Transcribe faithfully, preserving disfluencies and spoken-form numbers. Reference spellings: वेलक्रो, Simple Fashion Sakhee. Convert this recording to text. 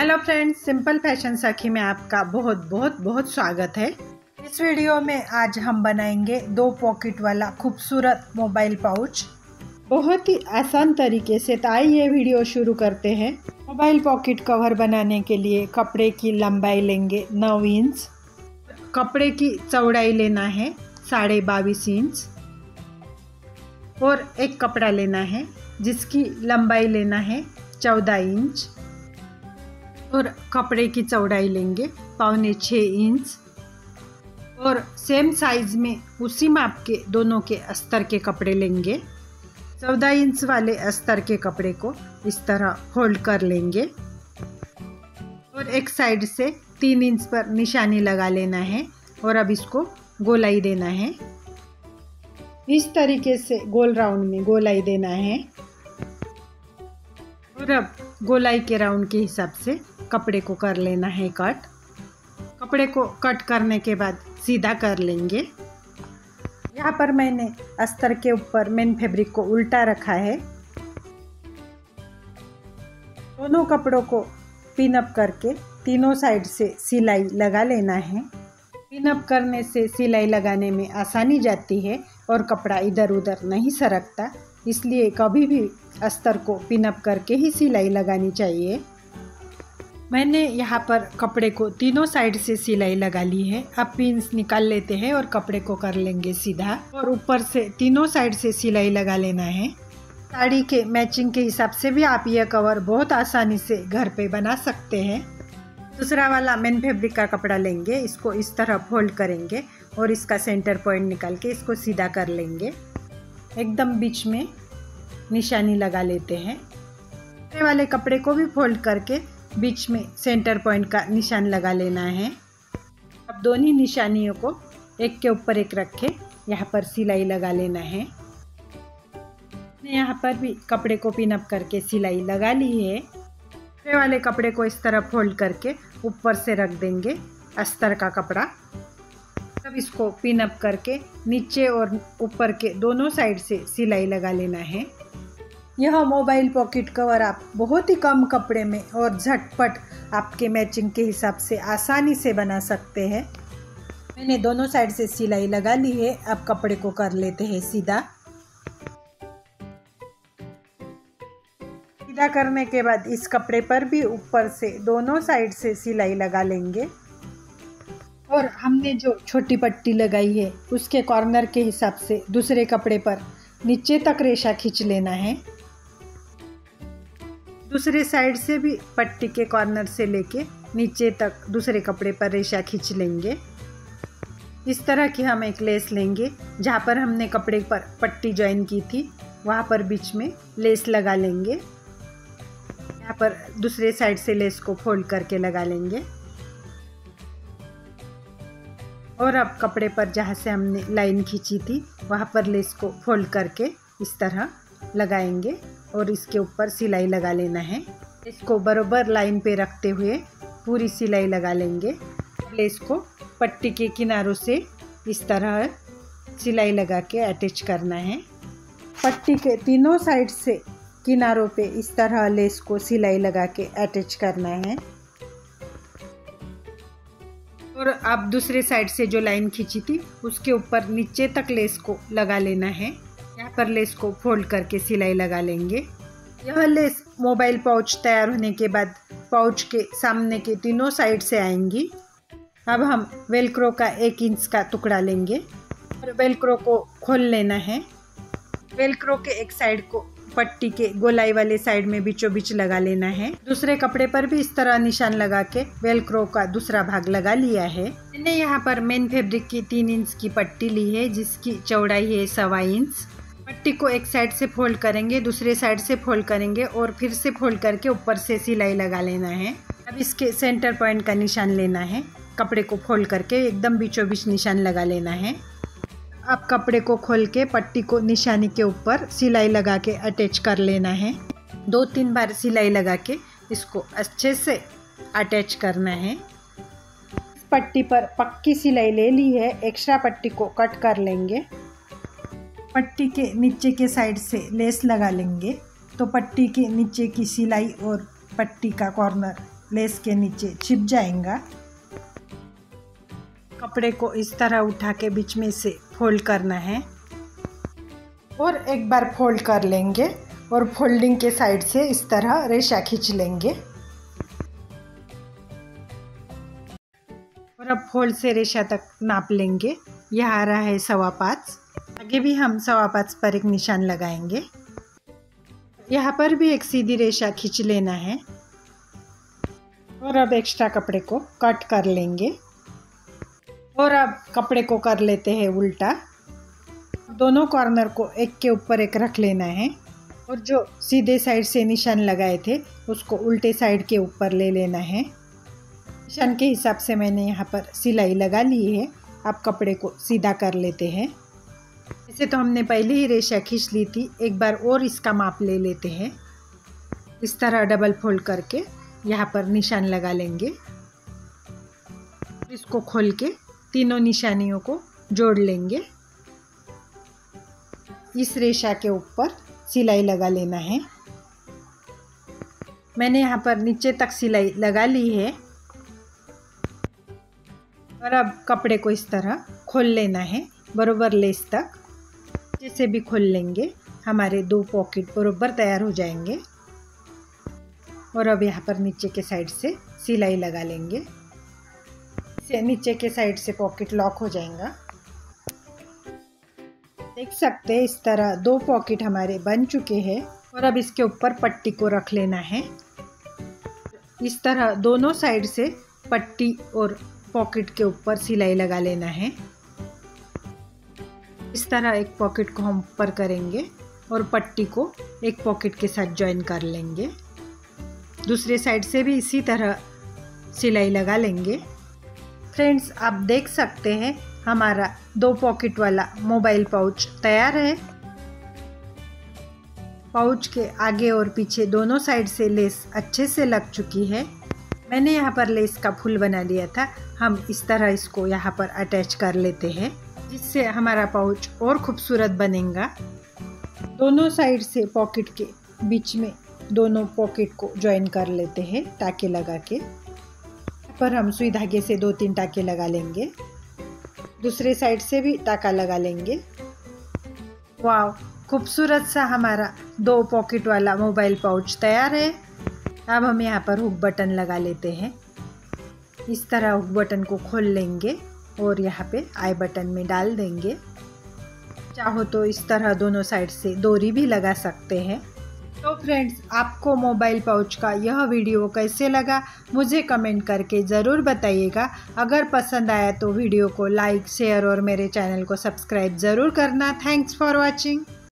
Hello friends, simple fashion सखी में आपका बहुत बहुत बहुत स्वागत है। इस वीडियो में आज हम बनाएंगे दो पॉकेट वाला खूबसूरत मोबाइल पाउच बहुत ही आसान तरीके से। तो आइए ये वीडियो शुरू करते हैं। मोबाइल पॉकेट कवर बनाने के लिए कपड़े की लंबाई लेंगे नौ इंच, कपड़े की चौड़ाई लेना है साढ़े बाईस इंच और एक कपड़ा लेना है जिसकी लंबाई लेना है चौदह इंच और कपड़े की चौड़ाई लेंगे पौने छः इंच और सेम साइज़ में उसी माप के दोनों के अस्तर के कपड़े लेंगे। चौदह इंच वाले अस्तर के कपड़े को इस तरह फोल्ड कर लेंगे और एक साइड से तीन इंच पर निशानी लगा लेना है और अब इसको गोलाई देना है। इस तरीके से गोल राउंड में गोलाई देना है और अब गोलाई के राउंड के हिसाब से कपड़े को कर लेना है कट। कपड़े को कट करने के बाद सीधा कर लेंगे। यहाँ पर मैंने अस्तर के ऊपर मेन फैब्रिक को उल्टा रखा है। दोनों कपड़ों को पिन अप करके तीनों साइड से सिलाई लगा लेना है। पिन अप करने से सिलाई लगाने में आसानी जाती है और कपड़ा इधर उधर नहीं सरकता, इसलिए कभी भी अस्तर को पिन अप करके ही सिलाई लगानी चाहिए। मैंने यहाँ पर कपड़े को तीनों साइड से सिलाई लगा ली है। अब पिन्स निकाल लेते हैं और कपड़े को कर लेंगे सीधा और ऊपर से तीनों साइड से सिलाई लगा लेना है। साड़ी के मैचिंग के हिसाब से भी आप यह कवर बहुत आसानी से घर पे बना सकते हैं। दूसरा वाला मेन फैब्रिक का कपड़ा लेंगे, इसको इस तरह फोल्ड करेंगे और इसका सेंटर पॉइंट निकाल के इसको सीधा कर लेंगे। एकदम बीच में निशानी लगा लेते हैं। दूसरे वाले कपड़े को भी फोल्ड करके बीच में सेंटर पॉइंट का निशान लगा लेना है। अब दोनों निशानियों को एक के ऊपर एक रख के यहाँ पर सिलाई लगा लेना है। यहाँ पर भी कपड़े को पिन अप करके सिलाई लगा ली है। दूसरे वाले कपड़े को इस तरह फोल्ड करके ऊपर से रख देंगे अस्तर का कपड़ा। अब इसको पिन अप करके नीचे और ऊपर के दोनों साइड से सिलाई लगा लेना है। यह मोबाइल पॉकेट कवर आप बहुत ही कम कपड़े में और झटपट आपके मैचिंग के हिसाब से आसानी से बना सकते हैं। मैंने दोनों साइड से सिलाई लगा ली है। अब कपड़े को कर लेते हैं सीधा। सीधा करने के बाद इस कपड़े पर भी ऊपर से दोनों साइड से सिलाई लगा लेंगे और हमने जो छोटी पट्टी लगाई है उसके कॉर्नर के हिसाब से दूसरे कपड़े पर नीचे तक रेशा खींच लेना है। दूसरे साइड से भी पट्टी के कॉर्नर से लेके नीचे तक दूसरे कपड़े पर रेशा खींच लेंगे। इस तरह की हम एक लेस लेंगे। जहाँ पर हमने कपड़े पर पट्टी ज्वाइन की थी वहाँ पर बीच में लेस लगा लेंगे। यहाँ पर दूसरे साइड से लेस को फोल्ड करके लगा लेंगे और अब कपड़े पर जहाँ से हमने लाइन खींची थी वहाँ पर लेस को फोल्ड करके इस तरह लगाएंगे और इसके ऊपर सिलाई लगा लेना है। इसको बराबर लाइन पे रखते हुए पूरी सिलाई लगा लेंगे। लेस को पट्टी के किनारों से इस तरह सिलाई लगा के अटैच करना है। पट्टी के तीनों साइड से किनारों पे इस तरह लेस को सिलाई लगा के अटैच करना है और आप दूसरे साइड से जो लाइन खींची थी उसके ऊपर नीचे तक लेस को लगा लेना है। यहाँ पर लेस को फोल्ड करके सिलाई लगा लेंगे। यह लेस मोबाइल पाउच तैयार होने के बाद पाउच के सामने के तीनों साइड से आएंगी। अब हम वेलक्रो का एक इंच का टुकड़ा लेंगे और वेलक्रो को खोल लेना है। वेलक्रो के एक साइड को पट्टी के गोलाई वाले साइड में बीचों बीच लगा लेना है। दूसरे कपड़े पर भी इस तरह निशान लगा के वेलक्रो का दूसरा भाग लगा लिया है। मैंने यहाँ पर मेन फैब्रिक की तीन इंच की पट्टी ली है जिसकी चौड़ाई है सवा इंच। पट्टी को एक साइड से फोल्ड करेंगे, दूसरे साइड से फोल्ड करेंगे और फिर से फोल्ड करके ऊपर से सिलाई लगा लेना है। अब इसके सेंटर पॉइंट का निशान लेना है। कपड़े को फोल्ड करके एकदम बीचों बीच निशान लगा लेना है। अब कपड़े को खोल के पट्टी को निशानी के ऊपर सिलाई लगा के अटैच कर लेना है। दो तीन बार सिलाई लगा के इसको अच्छे से अटैच करना है। इस पट्टी पर पक्की सिलाई ले ली है, एक्स्ट्रा पट्टी को कट कर लेंगे। पट्टी के नीचे के साइड से लेस लगा लेंगे तो पट्टी के नीचे की सिलाई और पट्टी का कॉर्नर लेस के नीचे छिप जाएगा। कपड़े को इस तरह उठा के बीच में से फोल्ड करना है और एक बार फोल्ड कर लेंगे और फोल्डिंग के साइड से इस तरह रेशा खींच लेंगे और अब फोल्ड से रेशा तक नाप लेंगे। यह आ रहा है सवा पाँच। आगे भी हम सवा पाँच पर एक निशान लगाएंगे। यहाँ पर भी एक सीधी रेशा खींच लेना है और अब एक्स्ट्रा कपड़े को कट कर लेंगे और अब कपड़े को कर लेते हैं उल्टा। दोनों कॉर्नर को एक के ऊपर एक रख लेना है और जो सीधे साइड से निशान लगाए थे उसको उल्टे साइड के ऊपर ले लेना है। निशान के हिसाब से मैंने यहाँ पर सिलाई लगा ली है। अब कपड़े को सीधा कर लेते हैं। ऐसे तो हमने पहले ही रेशा खींच ली थी, एक बार और इसका माप ले लेते हैं। इस तरह डबल फोल्ड करके यहाँ पर निशान लगा लेंगे। इसको खोल के तीनों निशानियों को जोड़ लेंगे। इस रेशा के ऊपर सिलाई लगा लेना है। मैंने यहाँ पर नीचे तक सिलाई लगा ली है और अब कपड़े को इस तरह खोल लेना है बरोबर लेस तक। जैसे भी खोल लेंगे हमारे दो पॉकेट बरोबर तैयार हो जाएंगे और अब यहाँ पर नीचे के साइड से सिलाई लगा लेंगे। नीचे के साइड से पॉकेट लॉक हो जाएगा। देख सकते हैं इस तरह दो पॉकेट हमारे बन चुके हैं और अब इसके ऊपर पट्टी को रख लेना है। इस तरह दोनों साइड से पट्टी और पॉकेट के ऊपर सिलाई लगा लेना है। इस तरह एक पॉकेट को हम ऊपर करेंगे और पट्टी को एक पॉकेट के साथ जॉइन कर लेंगे। दूसरे साइड से भी इसी तरह सिलाई लगा लेंगे। फ्रेंड्स, आप देख सकते हैं हमारा दो पॉकेट वाला मोबाइल पाउच तैयार है। पाउच के आगे और पीछे दोनों साइड से लेस अच्छे से लग चुकी है। मैंने यहाँ पर लेस का फूल बना लिया था। हम इस तरह इसको यहाँ पर अटैच कर लेते हैं जिससे हमारा पाउच और खूबसूरत बनेगा। दोनों साइड से पॉकेट के बीच में दोनों पॉकेट को जॉइन कर लेते हैं ताके लगा के। पर हम सुई धागे से दो तीन टाके लगा लेंगे। दूसरे साइड से भी टाका लगा लेंगे। वाह, खूबसूरत सा हमारा दो पॉकेट वाला मोबाइल पाउच तैयार है। अब हम यहाँ पर हुक बटन लगा लेते हैं। इस तरह हुक बटन को खोल लेंगे और यहाँ पे आई बटन में डाल देंगे। चाहो तो इस तरह दोनों साइड से डोरी भी लगा सकते हैं। तो फ्रेंड्स, आपको मोबाइल पाउच का यह वीडियो कैसे लगा मुझे कमेंट करके ज़रूर बताइएगा। अगर पसंद आया तो वीडियो को लाइक, शेयर और मेरे चैनल को सब्सक्राइब ज़रूर करना। Thanks for watching.